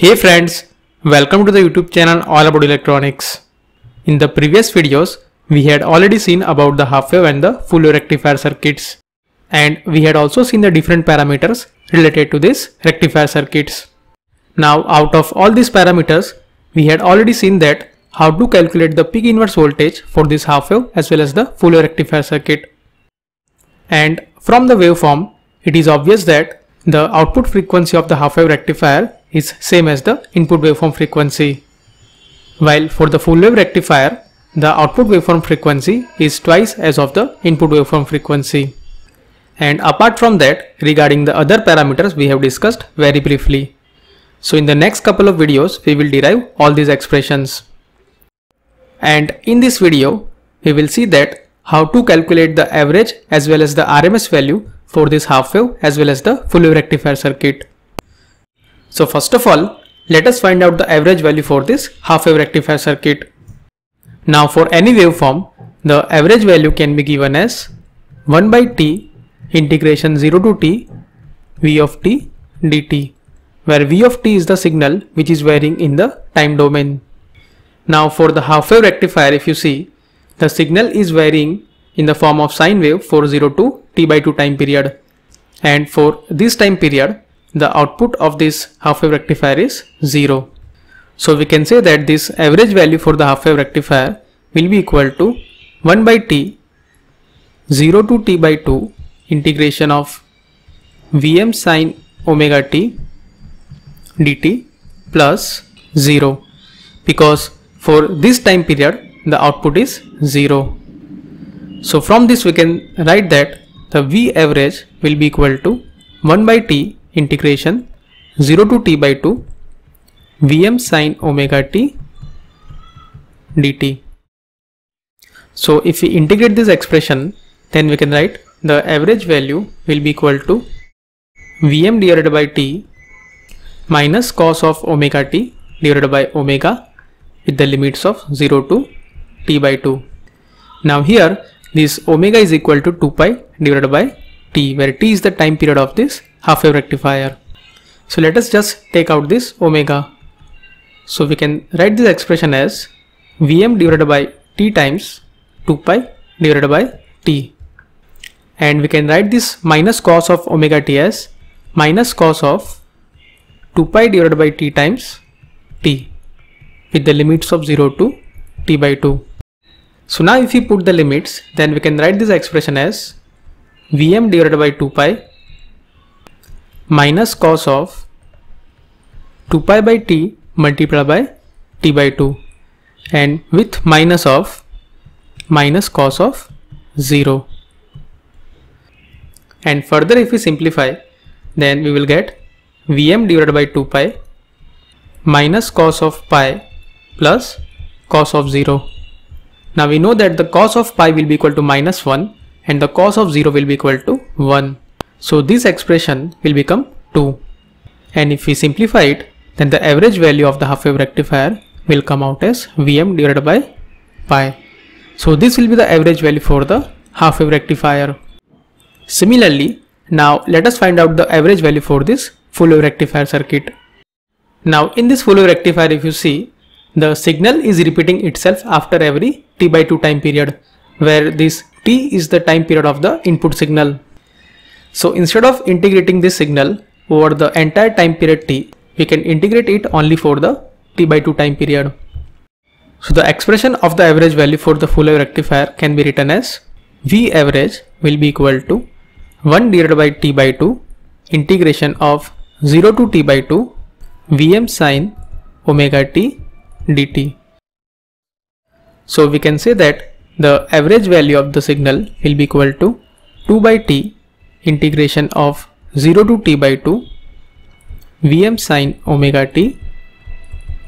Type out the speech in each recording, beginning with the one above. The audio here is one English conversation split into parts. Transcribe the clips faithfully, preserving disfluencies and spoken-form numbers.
Hey friends, welcome to the YouTube channel All About Electronics. In the previous videos, we had already seen about the half wave and the full wave rectifier circuits, and we had also seen the different parameters related to these rectifier circuits. Now out of all these parameters, we had already seen that how to calculate the peak inverse voltage for this half wave as well as the full wave rectifier circuit. And from the waveform, it is obvious that the output frequency of the half wave rectifier is same as the input waveform frequency, while for the full wave rectifier the output waveform frequency is twice as of the input waveform frequency. And apart from that, regarding the other parameters we have discussed very briefly. So in the next couple of videos we will derive all these expressions, and in this video we will see that how to calculate the average as well as the R M S value for this half wave as well as the full wave rectifier circuit. So first of all, let us find out the average value for this half wave rectifier circuit. Now for any waveform, the average value can be given as one by T integration zero to T V of T dt, where V of T is the signal which is varying in the time domain. Now for the half wave rectifier, if you see, the signal is varying in the form of sine wave for zero to T by two time period, and for this time period the output of this half wave rectifier is zero. So we can say that this average value for the half wave rectifier will be equal to one by T zero to T by two integration of Vm sine omega T dt plus zero, because for this time period the output is zero. So from this we can write that the V average will be equal to one by T integration zero to T by two Vm sine omega T dt. So if we integrate this expression, then we can write the average value will be equal to Vm divided by T minus cos of omega T divided by omega with the limits of zero to T by two. Now here this omega is equal to two pi divided by T, where T is the time period of this half wave rectifier. So let us just take out this omega. So we can write this expression as Vm divided by T times two pi divided by T, and we can write this minus cos of omega T as minus cos of two pi divided by T times T with the limits of zero to T by two. So now if we put the limits, then we can write this expression as Vm divided by two pi minus cos of two pi by T multiplied by T by two, and with minus of minus cos of zero. And further if we simplify, then we will get Vm divided by two pi minus cos of pi plus cos of zero. Now we know that the cos of pi will be equal to minus one and the cos of zero will be equal to one. So this expression will become two, and if we simplify it, then the average value of the half wave rectifier will come out as Vm divided by pi. So this will be the average value for the half wave rectifier. Similarly, now let us find out the average value for this full wave rectifier circuit. Now in this full wave rectifier, if you see, the signal is repeating itself after every T by two time period, where this T is the time period of the input signal. So instead of integrating this signal over the entire time period T, we can integrate it only for the T by two time period. So the expression of the average value for the full wave rectifier can be written as V average will be equal to one divided by T by two integration of zero to T by two Vm sine omega T dt. So we can say that the average value of the signal will be equal to two by T integration of zero to T by two Vm sine omega T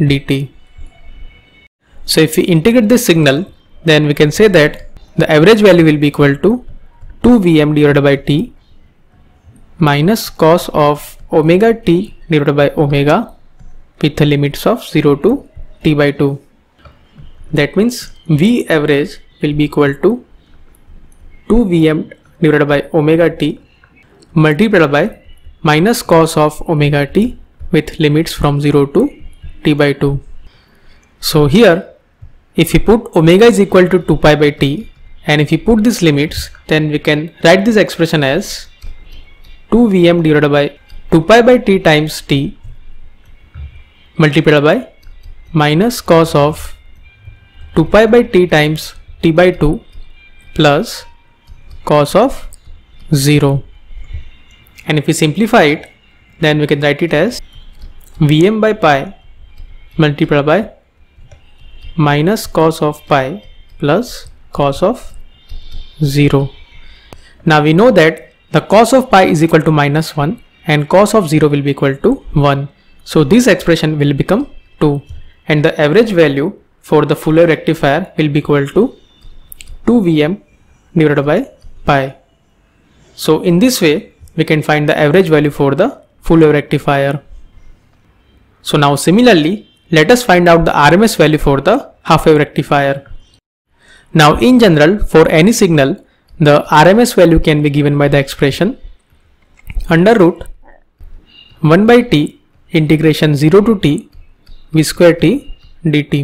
dt. So if we integrate this signal, then we can say that the average value will be equal to two Vm divided by T minus cos of omega T divided by omega with the limits of zero to T by two. That means V average will be equal to two Vm divided by omega T multiplied by minus cos of omega T with limits from zero to t by two. So here if we put omega is equal to two pi by t, and if we put these limits, then we can write this expression as two v m divided by two pi by t times t multiplied by minus cos of two pi by t times t by two plus cos of zero. And if we simplify it, then we can write it as vm by pi multiplied by minus cos of pi plus cos of zero. Now we know that the cos of pi is equal to minus one and cos of zero will be equal to one. So this expression will become two, and the average value for the Fuller rectifier will be equal to two v m divided by pi. So in this way we can find the average value for the Fuller rectifier. So now similarly, let us find out the R M S value for the half wave rectifier. Now in general, for any signal, the R M S value can be given by the expression under root one by t integration zero to t v square t dt.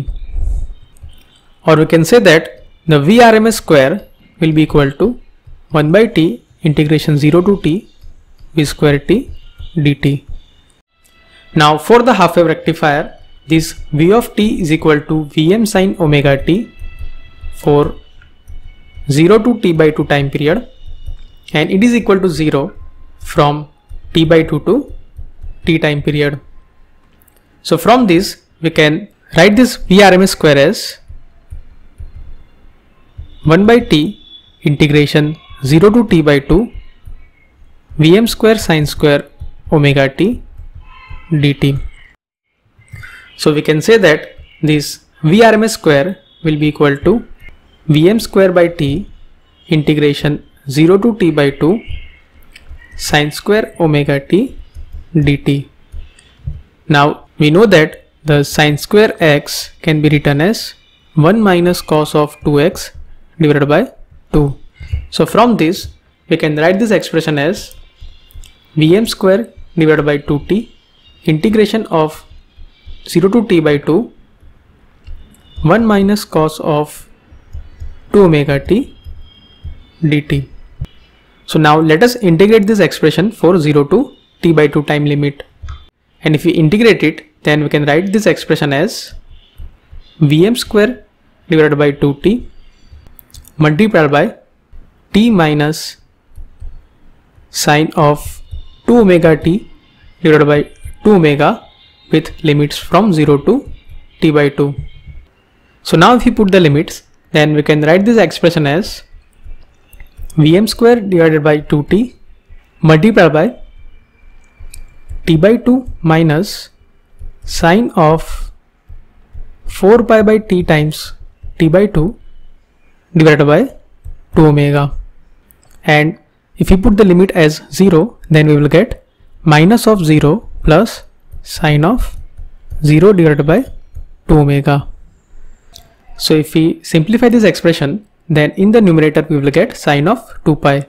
Or we can say that the V R M S square will be equal to one by t integration zero to t v square t dt. Now for the half wave rectifier, this v of t is equal to vm sin omega t for zero to t by two time period, and it is equal to zero from t by two to t time period. So from this we can write this V R M S square as one by t integration zero to t by two vm square sin square omega t dt. So we can say that this V R M S square will be equal to vm square by t integration zero to t by two sin square omega t dt. Now we know that the sin square x can be written as one minus cos of two x divided by two. So from this we can write this expression as vm square divided by two t integration of zero to t by two one minus cos of two omega t dt. So now let us integrate this expression for zero to t by two time limit, and if we integrate it, then we can write this expression as vm square divided by two t multiplied by t minus sine of two omega t divided by two omega with limits from zero to t by two. So now if we put the limits, then we can write this expression as vm square divided by two t multiplied by t by two minus sine of four pi by t times t by two divided by two omega. And if we put the limit as zero, then we will get minus of zero plus sine of zero divided by two omega. So if we simplify this expression, then in the numerator we will get sine of two pi,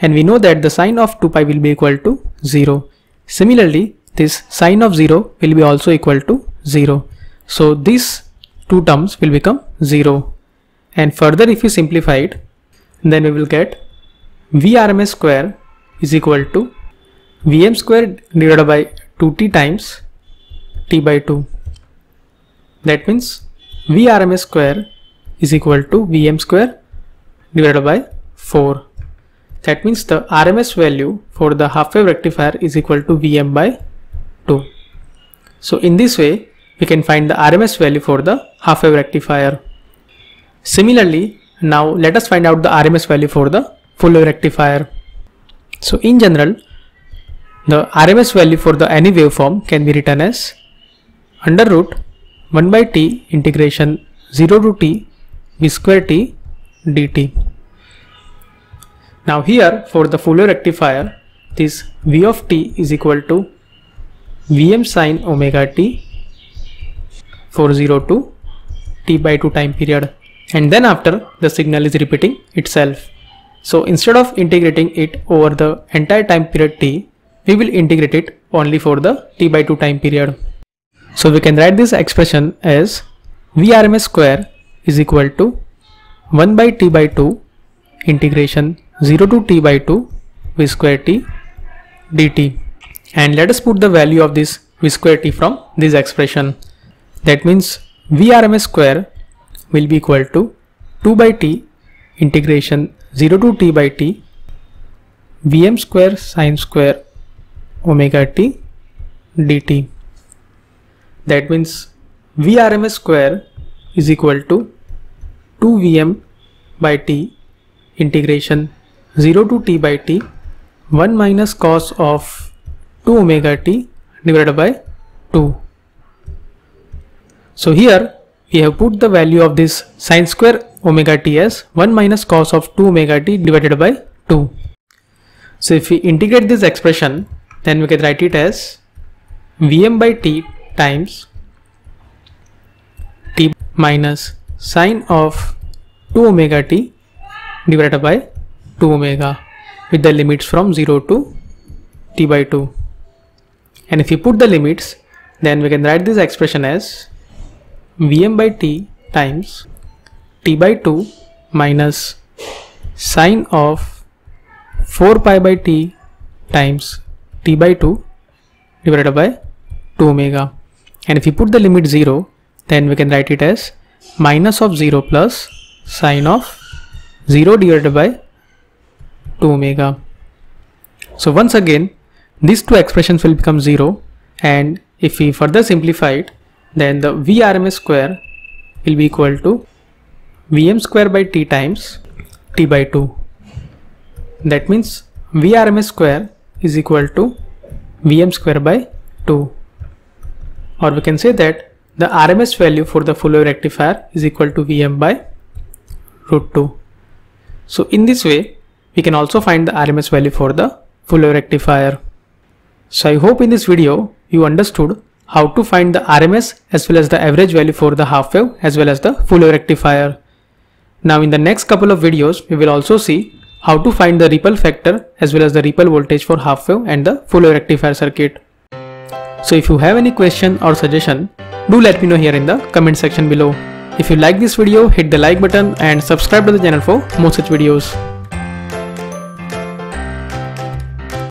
and we know that the sine of two pi will be equal to zero. Similarly, this sine of zero will be also equal to zero. So these two terms will become zero, and further if we simplify it, then we will get V R M S square is equal to Vm square divided by two t times t by two. That means V R M S square is equal to Vm square divided by four. That means the R M S value for the half wave rectifier is equal to Vm by two. So in this way we can find the R M S value for the half wave rectifier. Similarly, now let us find out the R M S value for the full wave rectifier. So in general, the R M S value for the any waveform can be written as under root one by t integration zero to t v square t dt. Now here for the Fuller rectifier, this v of t is equal to vm sin omega t for zero to t by two time period, and then after the signal is repeating itself. So instead of integrating it over the entire time period t, we will integrate it only for the T by two time period. So we can write this expression as V R M S square is equal to one by T by two integration zero to T by two V square T dt. And let us put the value of this V square T from this expression. That means V R M S square will be equal to two by T integration zero to T by T Vm square sine square omega T dt. That means V R M S square is equal to two Vm by T integration zero to T by T one minus cos of two omega T divided by two. So here we have put the value of this sine square omega T as one minus cos of two omega T divided by two. So if we integrate this expression, then we can write it as Vm by T times T minus sine of two omega T divided by two omega, with the limits from zero to T by two. And if you put the limits, then we can write this expression as Vm by T times T by two minus sine of four pi by T times T by two divided by two omega. And if you put the limit zero, then we can write it as minus of zero plus sine of zero divided by two omega. So once again, these two expressions will become zero, and if we further simplify it, then the V R M S square will be equal to Vm square by T times T by two. That means V R M S square is equal to Vm square by two, or we can say that the R M S value for the Fourier rectifier is equal to Vm by root two. So in this way, we can also find the R M S value for the Fourier rectifier. So I hope in this video you understood how to find the R M S as well as the average value for the half wave as well as the Fourier rectifier. Now in the next couple of videos, we will also see how to find the ripple factor as well as the ripple voltage for half wave and the Fourier rectifier circuit. So if you have any question or suggestion, do let me know here in the comment section below. If you like this video, hit the like button and subscribe to the channel for more such videos.